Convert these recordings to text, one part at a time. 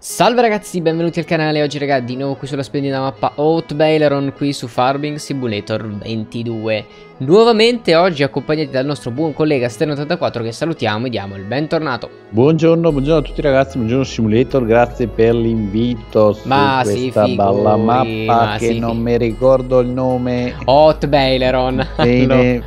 Salve ragazzi, benvenuti al canale. Oggi raga di nuovo qui sulla splendida mappa Haut Bayleron, qui su Farming Simulator 22. Nuovamente oggi accompagnati dal nostro buon collega Sten 84, che salutiamo e diamo il bentornato. Buongiorno a tutti ragazzi, buongiorno Simulator, grazie per l'invito su questa bella mappa che non mi ricordo il nome. Haut Bayleron. Bene.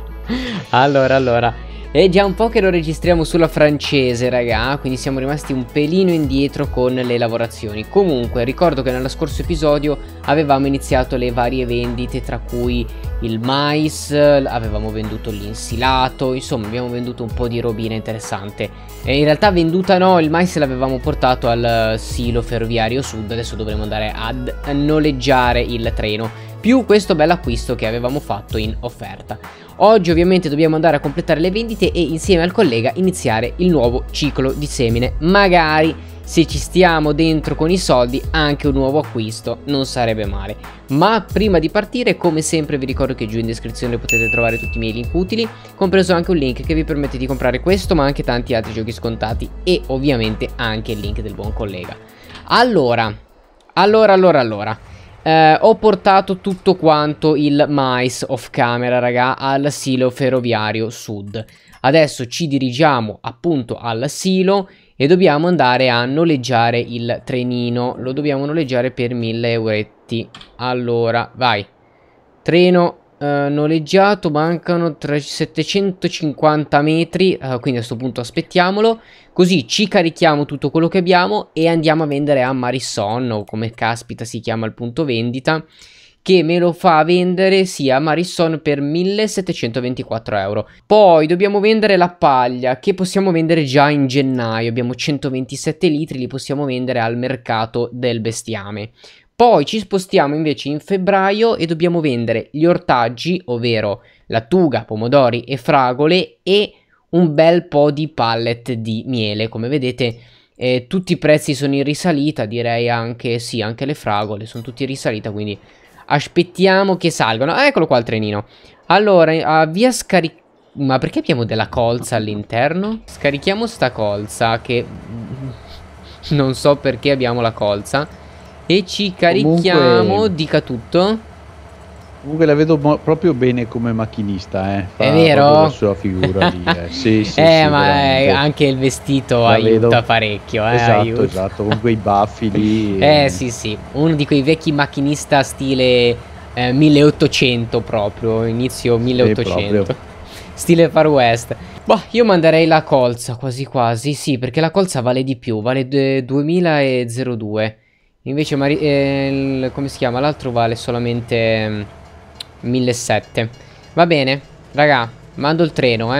Allora. È già un po' che lo registriamo sulla francese raga, quindi siamo rimasti un pelino indietro con le lavorazioni. Comunque ricordo che nello scorso episodio avevamo iniziato le varie vendite, tra cui il mais, avevamo venduto l'insilato, insomma abbiamo venduto un po' di robina interessante. E in realtà venduta no, il mais l'avevamo portato al silo ferroviario sud, adesso dovremo andare ad noleggiare il treno. Più questo bel acquisto che avevamo fatto in offerta. Oggi ovviamente dobbiamo andare a completare le vendite e insieme al collega iniziare il nuovo ciclo di semine. Magari se ci stiamo dentro con i soldi anche un nuovo acquisto non sarebbe male. Ma prima di partire, come sempre vi ricordo che giù in descrizione potete trovare tutti i miei link utili, compreso anche un link che vi permette di comprare questo ma anche tanti altri giochi scontati e ovviamente anche il link del buon collega. Allora. Ho portato tutto quanto il mais off camera raga al silo ferroviario sud. Adesso ci dirigiamo appunto al silo e dobbiamo andare a noleggiare il trenino. Lo dobbiamo noleggiare per 1000 euretti. Allora vai. Treno noleggiato, mancano 750 metri, quindi a questo punto aspettiamolo, così ci carichiamo tutto quello che abbiamo e andiamo a vendere a Marison, o come caspita si chiama il punto vendita, che me lo fa vendere sia a Marison per 1724 euro. Poi dobbiamo vendere la paglia, che possiamo vendere già in gennaio, abbiamo 127 litri, li possiamo vendere al mercato del bestiame. Poi ci spostiamo invece in febbraio e dobbiamo vendere gli ortaggi, ovvero lattuga, pomodori e fragole, e un bel po' di pallet di miele. Come vedete tutti i prezzi sono in risalita, direi anche sì, anche le fragole sono tutte in risalita, quindi aspettiamo che salgano. Eccolo qua il trenino. Allora via scaricare. Ma perché abbiamo della colza all'interno? Scarichiamo sta colza che non so perché abbiamo la colza. E ci carichiamo, comunque, dica tutto. Comunque la vedo proprio bene come macchinista, eh. Fa, è vero? La sua figura lì, Sì. Ma anche il vestito la aiuta vedo parecchio, Esatto, aiuta. Esatto, con quei baffi lì. Sì. Uno di quei vecchi macchinista stile 1800 proprio, inizio 1800. Sì, proprio. Stile Far West. Boh, io manderei la colza quasi quasi, sì, perché la colza vale di più, vale 2002. Invece come si chiama? L'altro vale solamente 1700. Va bene, raga, mando il treno,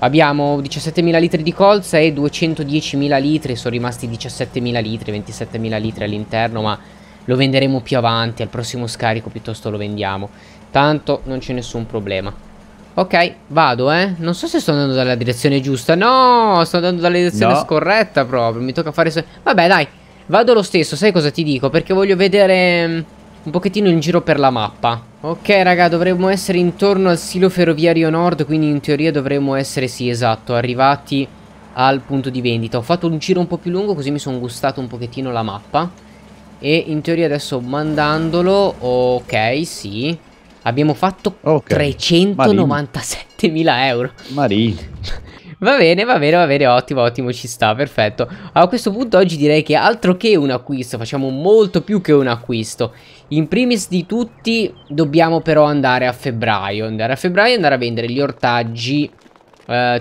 Abbiamo 17.000 litri di colza e 210.000 litri, sono rimasti 17.000 litri, 27.000 litri all'interno, ma lo venderemo più avanti, al prossimo scarico piuttosto lo vendiamo. Tanto non c'è nessun problema. Ok, vado, Non so se sto andando dalla direzione giusta. No, sto andando dalla direzione scorretta proprio, mi tocca fare... Vabbè, dai. Vado lo stesso, sai cosa ti dico? Perché voglio vedere un pochettino in giro per la mappa. Ok raga, dovremmo essere intorno al silo ferroviario nord, quindi in teoria dovremmo essere, sì esatto, arrivati al punto di vendita. Ho fatto un giro un po' più lungo così mi sono gustato un pochettino la mappa. E in teoria adesso mandandolo, ok sì, abbiamo fatto 397.000 euro. Marì. Va bene, ottimo, ci sta, perfetto. A questo punto oggi direi che altro che un acquisto, facciamo molto più che un acquisto. In primis di tutti dobbiamo però andare a febbraio, e andare a vendere gli ortaggi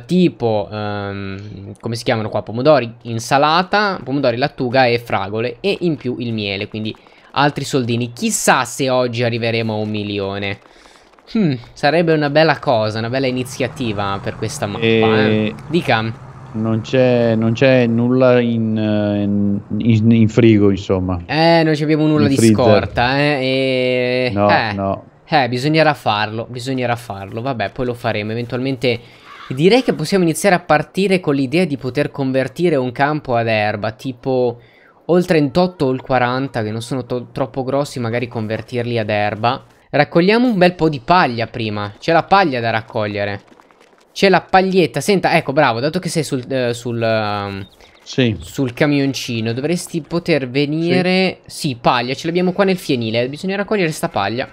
tipo, come si chiamano qua, pomodori, insalata, pomodori, lattuga e fragole, e in più il miele, quindi altri soldini. Chissà se oggi arriveremo a 1.000.000. Sarebbe una bella cosa, una bella iniziativa per questa mappa. Dica. Non c'è nulla in frigo, insomma. Non abbiamo nulla di scorta. No. Bisognerà farlo. Vabbè, poi lo faremo eventualmente. Direi che possiamo iniziare a partire con l'idea di poter convertire un campo ad erba, tipo o il 38 o il 40, che non sono troppo grossi, magari convertirli ad erba. Raccogliamo un bel po' di paglia prima. C'è la paglia da raccogliere. C'è la paglietta. Senta, ecco, bravo. Dato che sei sul Sì. Sul camioncino dovresti poter venire. Sì, sì, paglia, ce l'abbiamo qua nel fienile. Bisogna raccogliere sta paglia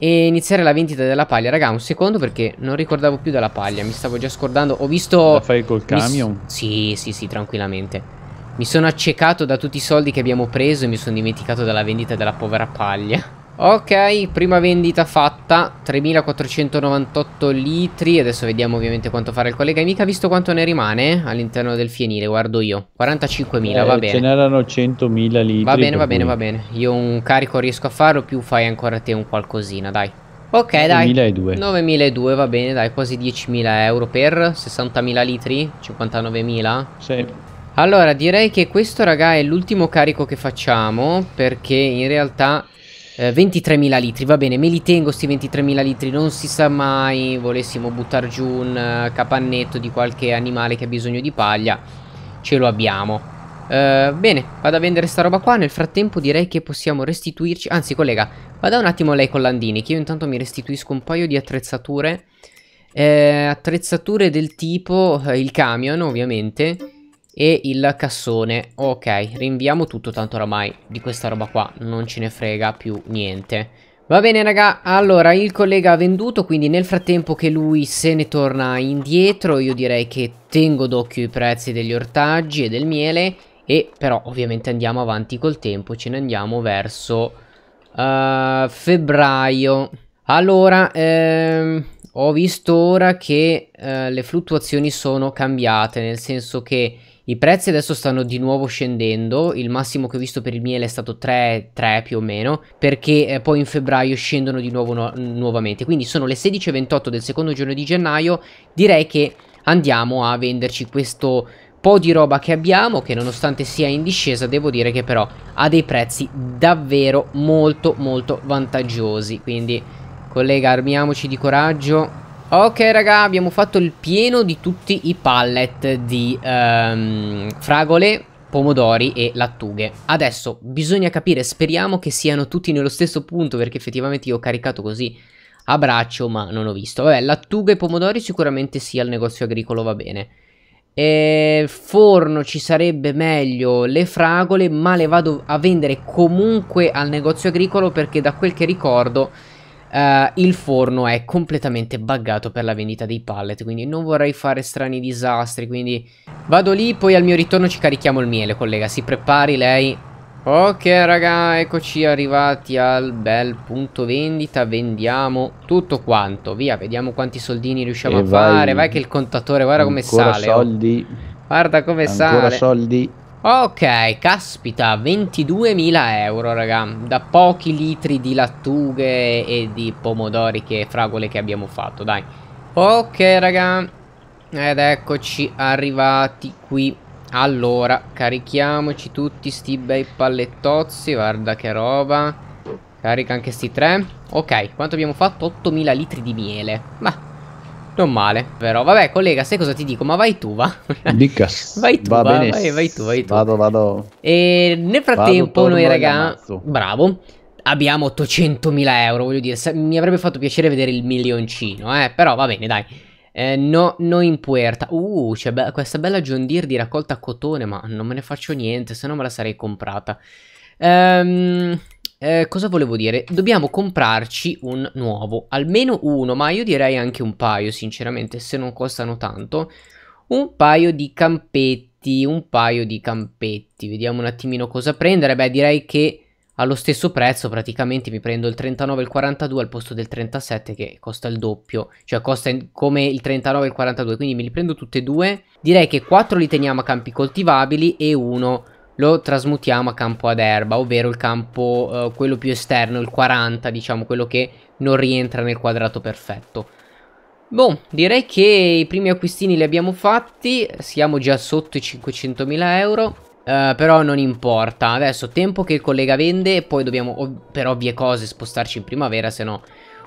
e iniziare la vendita della paglia. Raga, un secondo, perché non ricordavo più della paglia. Mi stavo già scordando. Ho visto. La fai col camion? Sì, sì, sì, tranquillamente. Mi sono accecato da tutti i soldi che abbiamo preso e mi sono dimenticato della vendita della povera paglia. Ok, prima vendita fatta, 3498 litri. Adesso vediamo ovviamente quanto farà il collega. E mica visto quanto ne rimane all'interno del fienile, guardo io. 45.000, va bene. Ce n'erano 100.000 litri. Va bene, va bene, va bene. Io un carico riesco a farlo, più fai ancora te un qualcosina, dai. Ok, 9.002. Dai, 9.002, va bene, dai, quasi 10.000 euro per 60.000 litri, 59.000. Sì. Allora, direi che questo, raga, è l'ultimo carico che facciamo, perché in realtà... 23.000 litri, va bene, me li tengo sti 23.000 litri, non si sa mai, volessimo buttare giù un capannetto di qualche animale che ha bisogno di paglia, ce lo abbiamo. Bene, vado a vendere sta roba qua, nel frattempo direi che possiamo restituirci, anzi collega, vada un attimo lei con Landini, che io intanto mi restituisco un paio di attrezzature, attrezzature del tipo il camion ovviamente, e il cassone. Ok, rinviamo tutto, tanto oramai di questa roba qua non ce ne frega più niente. Va bene raga, allora il collega ha venduto, quindi nel frattempo che lui se ne torna indietro io direi che tengo d'occhio i prezzi degli ortaggi e del miele, e però ovviamente andiamo avanti col tempo, ce ne andiamo verso febbraio. Allora ho visto ora che le fluttuazioni sono cambiate, nel senso che i prezzi adesso stanno di nuovo scendendo, il massimo che ho visto per il miele è stato 3 più o meno, perché poi in febbraio scendono di nuovo nuovamente, quindi sono le 16:28 del secondo giorno di gennaio, direi che andiamo a venderci questo po' di roba che abbiamo, che nonostante sia in discesa devo dire che però ha dei prezzi davvero molto molto vantaggiosi, quindi collega armiamoci di coraggio. Ok raga, abbiamo fatto il pieno di tutti i pallet di fragole, pomodori e lattughe. Adesso bisogna capire, speriamo che siano tutti nello stesso punto, perché effettivamente io ho caricato così a braccio ma non ho visto. Vabbè, lattughe e pomodori sicuramente sì, al negozio agricolo va bene. E forno ci sarebbe meglio le fragole, ma le vado a vendere comunque al negozio agricolo, perché da quel che ricordo... il forno è completamente buggato per la vendita dei pallet, quindi non vorrei fare strani disastri, quindi vado lì, poi al mio ritorno ci carichiamo il miele, collega, si prepari lei. Ok raga, eccoci arrivati al bel punto vendita, vendiamo tutto quanto, via, vediamo quanti soldini riusciamo a fare, vai che il contatore guarda come sale, soldi. Oh. Guarda come ancora sale, soldi. Ok, caspita, 22.000 euro raga, da pochi litri di lattughe e di pomodori che fragole che abbiamo fatto, dai. Ok raga, ed eccoci arrivati qui. Allora, carichiamoci tutti sti bei pallettozzi, guarda che roba. Carica anche sti tre. Ok, quanto abbiamo fatto? 8.000 litri di miele, ma... non male, però vabbè collega, sai cosa ti dico? Ma vai tu, va. Dica. Vai tu, va, bene. Vai tu, vai tu. Vado. E nel frattempo noi raga, bravo, abbiamo 800.000 euro, voglio dire, mi avrebbe fatto piacere vedere il milioncino, però va bene, dai. No, no in puerta. C'è questa bella John Deere di raccolta cotone, ma non me ne faccio niente, se no me la sarei comprata. Cosa volevo dire? Dobbiamo comprarci un nuovo, almeno uno, ma io direi anche un paio sinceramente, se non costano tanto. Un paio di campetti, vediamo un attimino cosa prendere. Beh, direi che allo stesso prezzo praticamente mi prendo il 39 e il 42 al posto del 37 che costa il doppio, cioè costa come il 39 e il 42, quindi me li prendo tutti e due. Direi che 4 li teniamo a campi coltivabili e uno lo trasmutiamo a campo ad erba, ovvero il campo quello più esterno, il 40, diciamo, quello che non rientra nel quadrato perfetto. Boh, direi che i primi acquistini li abbiamo fatti, siamo già sotto i 500.000 euro, però non importa. Adesso tempo che il collega vende e poi dobbiamo per ovvie cose spostarci in primavera, se no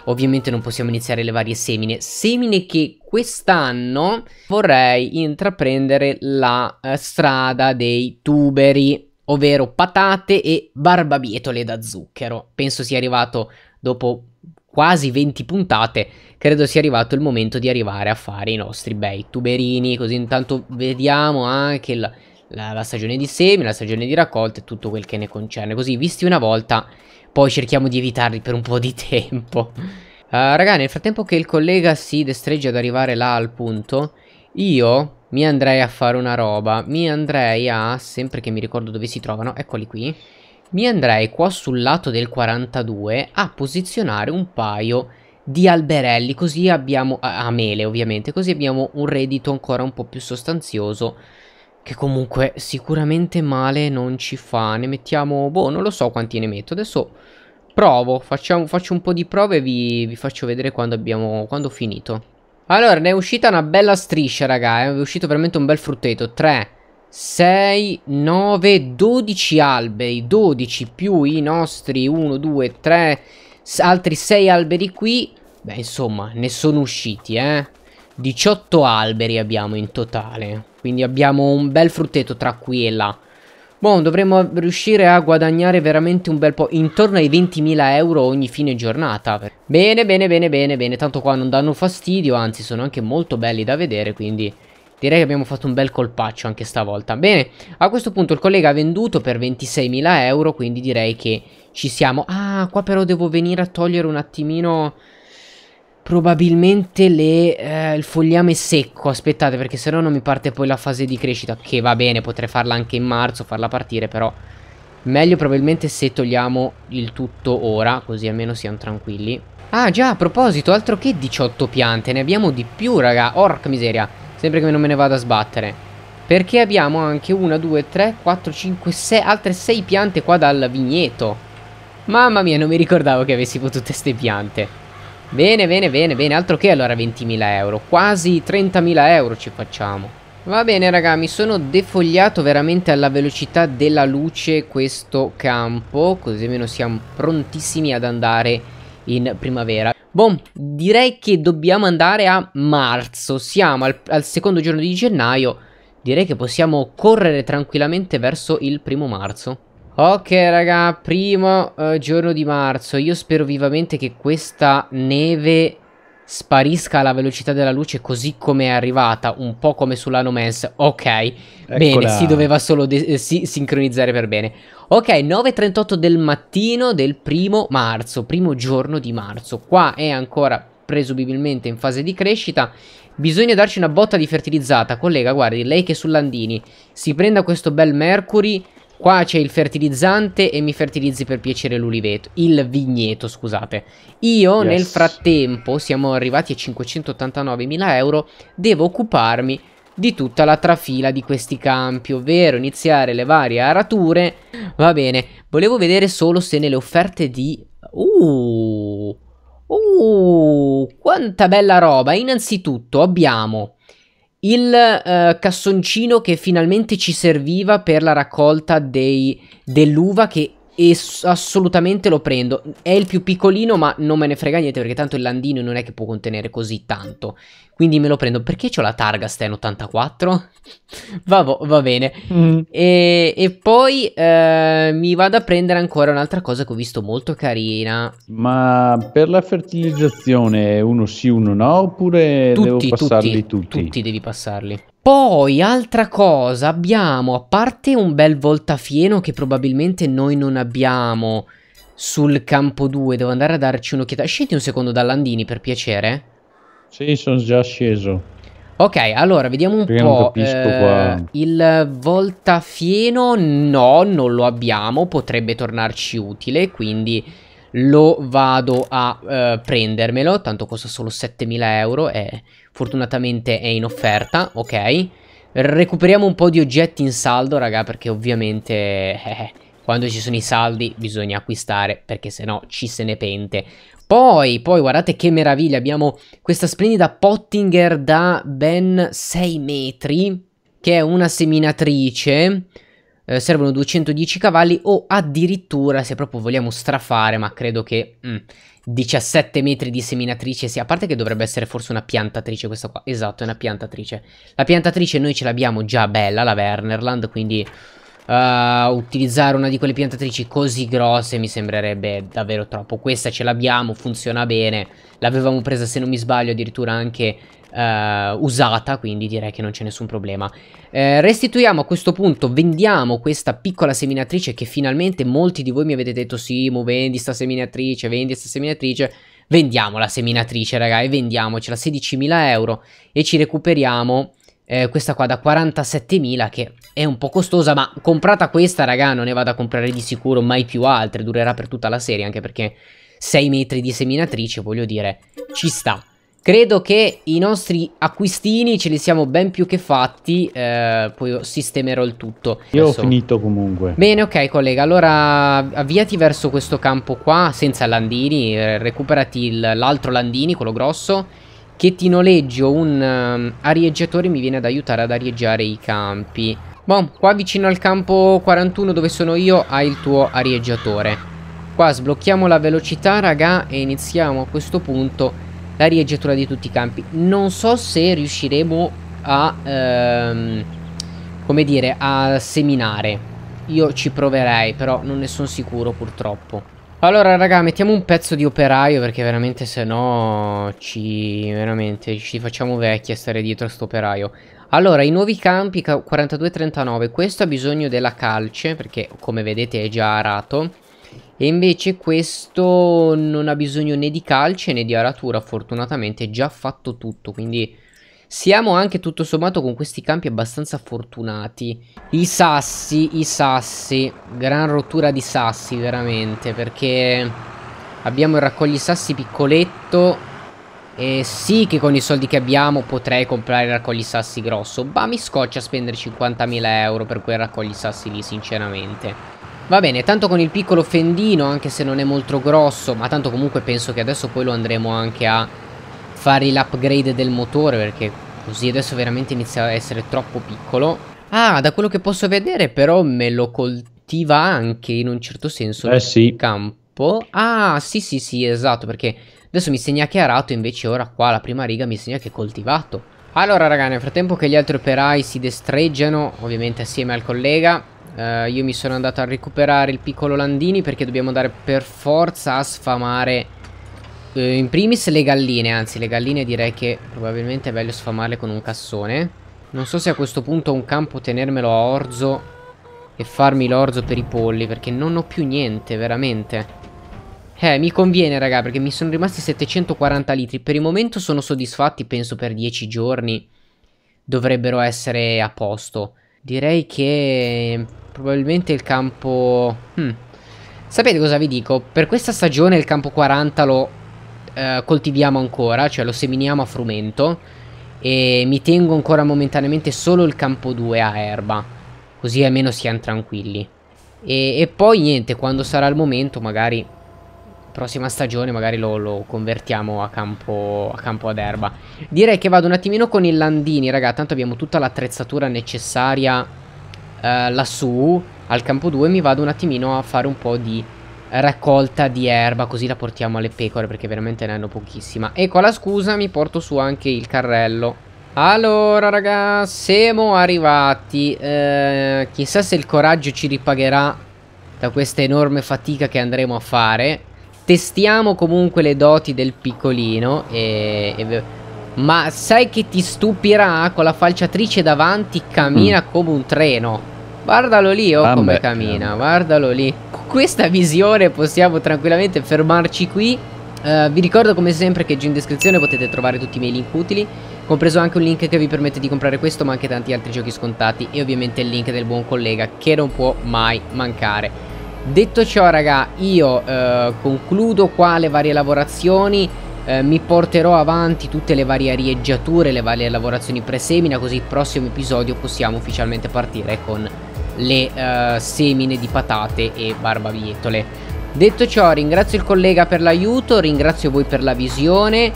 ovviamente non possiamo iniziare le varie semine. Semine che quest'anno vorrei intraprendere la strada dei tuberi, ovvero patate e barbabietole da zucchero. Penso sia arrivato, dopo quasi 20 puntate, credo sia arrivato il momento di arrivare a fare i nostri bei tuberini, così intanto vediamo anche la stagione di semi, la stagione di raccolta e tutto quel che ne concerne. Così visti una volta, poi cerchiamo di evitarli per un po' di tempo. Raga, nel frattempo che il collega si destreggia ad arrivare là al punto, io mi andrei a fare una roba. Mi andrei a, sempre che mi ricordo dove si trovano, eccoli qui, mi andrei qua sul lato del 42 a posizionare un paio di alberelli, così abbiamo, a mele ovviamente, così abbiamo un reddito ancora un po' più sostanzioso, che comunque sicuramente male non ci fa. Ne mettiamo, boh, non lo so quanti ne metto. Adesso provo, faccio un po' di prove e vi faccio vedere quando ho finito. Allora, ne è uscita una bella striscia, raga, è uscito veramente un bel frutteto. 3, 6, 9, 12 alberi, 12 più i nostri 1, 2, 3, altri 6 alberi qui. Beh, insomma, ne sono usciti, 18 alberi abbiamo in totale. Quindi abbiamo un bel frutteto tra qui e là. Boh, dovremmo riuscire a guadagnare veramente un bel po', intorno ai 20.000 euro ogni fine giornata. Bene, bene, bene, bene, bene. Tanto qua non danno fastidio, anzi sono anche molto belli da vedere, quindi direi che abbiamo fatto un bel colpaccio anche stavolta. Bene, a questo punto il collega ha venduto per 26.000 euro, quindi direi che ci siamo. Ah, qua però devo venire a togliere un attimino probabilmente il fogliame secco. Aspettate, perché sennò non mi parte poi la fase di crescita, che va bene, potrei farla anche in marzo, farla partire, però meglio probabilmente se togliamo il tutto ora, così almeno siamo tranquilli. Ah già, a proposito, altro che 18 piante, ne abbiamo di più, raga, orca miseria, sempre che non me ne vado a sbattere, perché abbiamo anche 1, 2, 3, 4, 5, 6, altre 6 piante qua dal vigneto. Mamma mia, non mi ricordavo che avessimo tutte queste piante. Bene, bene, bene, bene, altro che allora 20.000 euro, quasi 30.000 euro ci facciamo. Va bene raga, mi sono defogliato veramente alla velocità della luce questo campo, così almeno siamo prontissimi ad andare in primavera. Boh, direi che dobbiamo andare a marzo, siamo al secondo giorno di gennaio, direi che possiamo correre tranquillamente verso il 1° marzo. Ok raga, primo giorno di marzo, io spero vivamente che questa neve sparisca alla velocità della luce così come è arrivata, un po' come sulla No Man's. Ok, eccola. Bene, si doveva solo sincronizzare per bene. Ok, 9:38 del mattino del 1° marzo, primo giorno di marzo, qua è ancora presumibilmente in fase di crescita. Bisogna darci una botta di fertilizzata, collega, guardi, lei che sull'Andini si prenda questo bel Mercury. Qua c'è il fertilizzante e mi fertilizzi per piacere l'uliveto, il vigneto, scusate. Io nel frattempo, siamo arrivati a 589.000 euro, devo occuparmi di tutta la trafila di questi campi, ovvero iniziare le varie arature. Va bene, volevo vedere solo se nelle offerte di... quanta bella roba! Innanzitutto abbiamo il cassoncino che finalmente ci serviva per la raccolta dell'uva, che assolutamente lo prendo. È il più piccolino, ma non me ne frega niente, perché tanto il landino non è che può contenere così tanto, quindi me lo prendo. Perché c'ho la targa Sten 84? Va bene. E poi mi vado a prendere ancora un'altra cosa che ho visto molto carina. Ma per la fertilizzazione uno sì, uno no, oppure tutti, devo passarli tutti? Tutti devi passarli. Poi, altra cosa, abbiamo, a parte un bel voltafieno che probabilmente noi non abbiamo sul campo 2, devo andare a darci un'occhiata. Scendi un secondo dall'Andini, per piacere? Sì, sono già sceso. Ok, allora, vediamo un po'. Il voltafieno, no, non lo abbiamo, potrebbe tornarci utile, quindi lo vado a prendermelo, tanto costa solo 7.000 euro e fortunatamente è in offerta. Ok, recuperiamo un po' di oggetti in saldo, raga, perché ovviamente quando ci sono i saldi bisogna acquistare, perché sennò ci se ne pente. Poi guardate che meraviglia, abbiamo questa splendida Pottinger da ben 6 metri, che è una seminatrice. Servono 210 cavalli o addirittura, se proprio vogliamo strafare, ma credo che 17 metri di seminatrice sia, a parte che dovrebbe essere forse una piantatrice questa qua. Esatto, è una piantatrice. La piantatrice noi ce l'abbiamo già bella, la Wernerland, quindi utilizzare una di quelle piantatrici così grosse mi sembrerebbe davvero troppo. Questa ce l'abbiamo, funziona bene, l'avevamo presa, se non mi sbaglio, addirittura anche usata, quindi direi che non c'è nessun problema. Restituiamo a questo punto, vendiamo questa piccola seminatrice che finalmente molti di voi mi avete detto: Simo, vendi sta seminatrice, vendi sta seminatrice. Vendiamo la seminatrice, ragazzi, vendiamocela, 16.000 euro e ci recuperiamo questa qua da 47.000, che è un po' costosa, ma comprata questa, raga, non ne vado a comprare di sicuro mai più altre, durerà per tutta la serie, anche perché 6 metri di seminatrice, voglio dire, ci sta. Credo che i nostri acquistini ce li siamo ben più che fatti, poi sistemerò il tutto. Io adesso ho finito comunque. Bene, ok collega, allora avviati verso questo campo qua, senza landini, recuperati l'altro landini, quello grosso, che ti noleggio un arieggiatore, mi viene ad aiutare ad arieggiare i campi. Boh, qua vicino al campo 41 dove sono io hai il tuo arieggiatore. Qua sblocchiamo la velocità, raga, e iniziamo a questo punto la rieggiatura di tutti i campi. Non so se riusciremo a come dire, a seminare. Io ci proverei, però non ne sono sicuro purtroppo. Allora raga, mettiamo un pezzo di operaio, perché veramente se no ci facciamo vecchi a stare dietro a sto operaio. Allora, i nuovi campi 42-39. Questo ha bisogno della calce, perché come vedete è già arato. E invece questo non ha bisogno né di calce né di aratura, fortunatamente è già fatto tutto, quindi siamo anche tutto sommato con questi campi abbastanza fortunati. I sassi, gran rottura di sassi veramente, perché abbiamo il raccogli sassi piccoletto e sì che con i soldi che abbiamo potrei comprare il raccogli sassi grosso, ma mi scoccia spendere 50.000 euro per quel raccogli sassi lì sinceramente. Va bene, tanto con il piccolo fendino, anche se non è molto grosso, ma tanto comunque penso che adesso poi lo andremo anche a fare l'upgrade del motore, perché così adesso veramente inizia a essere troppo piccolo. Ah, da quello che posso vedere però me lo coltiva anche in un certo senso nel campo. Ah, sì, esatto, perché adesso mi segna che è arato, invece ora qua la prima riga mi segna che è coltivato. Allora raga, nel frattempo che gli altri operai si destreggiano, ovviamente assieme al collega, io mi sono andato a recuperare il piccolo landini, perché dobbiamo andare per forza a sfamare in primis le galline. Anzi, le galline direi che probabilmente è meglio sfamarle con un cassone. Non so se a questo punto un campo tenermelo a orzo e farmi l'orzo per i polli, perché non ho più niente veramente. Mi conviene raga, perché mi sono rimasti 740 litri. Per il momento sono soddisfatti, penso per 10 giorni dovrebbero essere a posto. Direi che probabilmente il campo... Sapete cosa vi dico? Per questa stagione il campo 40 lo coltiviamo ancora, cioè lo seminiamo a frumento, e mi tengo ancora momentaneamente solo il campo 2 a erba, così almeno siamo tranquilli. E poi niente, quando sarà il momento, magari prossima stagione magari lo convertiamo a campo ad erba. Direi che vado un attimino con i landini, raga, tanto abbiamo tutta l'attrezzatura necessaria lassù al campo 2. Mi vado un attimino a fare un po' di raccolta di erba, così la portiamo alle pecore, perché veramente ne hanno pochissima. E con la scusa mi porto su anche il carrello. Allora raga, siamo arrivati. Chissà se il coraggio ci ripagherà da questa enorme fatica che andremo a fare. Testiamo comunque le doti del piccolino ma sai che ti stupirà, con la falciatrice davanti cammina come un treno. Guardalo lì, oh, come cammina, guardalo lì. Con questa visione possiamo tranquillamente fermarci qui. Vi ricordo come sempre che giù in descrizione potete trovare tutti i miei link utili, compreso anche un link che vi permette di comprare questo, ma anche tanti altri giochi scontati, e ovviamente il link del buon collega che non può mai mancare. Detto ciò raga, io concludo qua le varie lavorazioni, mi porterò avanti tutte le varie arieggiature, le varie lavorazioni presemina, così il prossimo episodio possiamo ufficialmente partire con le semine di patate e barbabietole. Detto ciò, ringrazio il collega per l'aiuto, ringrazio voi per la visione,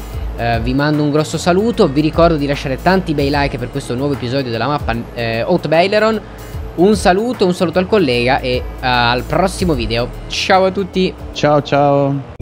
vi mando un grosso saluto, vi ricordo di lasciare tanti bei like per questo nuovo episodio della mappa Haut Bayleron. Un saluto al collega e al prossimo video. Ciao a tutti. Ciao ciao.